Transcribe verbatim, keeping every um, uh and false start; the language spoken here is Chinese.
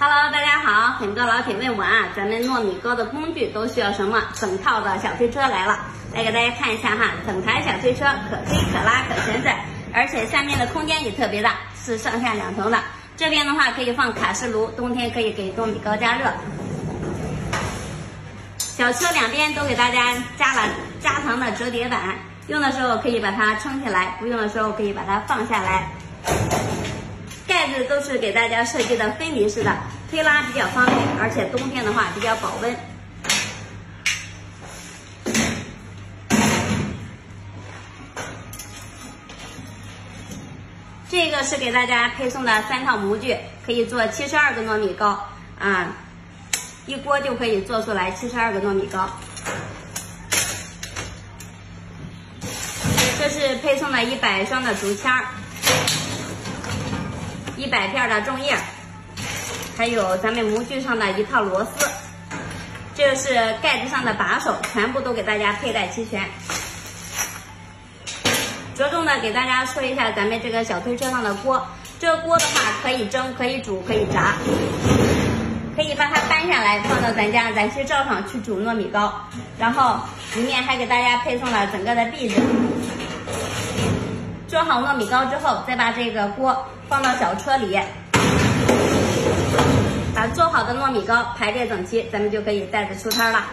Hello， 大家好！很多老铁问我啊，咱们糯米糕的工具都需要什么？整套的小推车来了，来给大家看一下哈。整台小推车可推可拉可旋转，而且下面的空间也特别大，是上下两层的。这边的话可以放卡式炉，冬天可以给糯米糕加热。小车两边都给大家加了加长的折叠板，用的时候可以把它撑起来，不用的时候可以把它放下来。 盖子都是给大家设计的分离式的，推拉比较方便，而且冬天的话比较保温。这个是给大家配送的三套模具，可以做七十二个糯米糕啊，一锅就可以做出来七十二个糯米糕。这是配送的一百双的竹签儿。 一百片的粽叶，还有咱们模具上的一套螺丝，这是盖子上的把手，全部都给大家佩戴齐全。着重的给大家说一下咱们这个小推车上的锅，这锅的话可以蒸、可以煮、可以炸，可以把它搬下来放到咱家燃气灶上去煮糯米糕，然后里面还给大家配送了整个的壁纸。 做好糯米糕之后，再把这个锅放到小车里，把做好的糯米糕排列整齐，咱们就可以带着出摊了。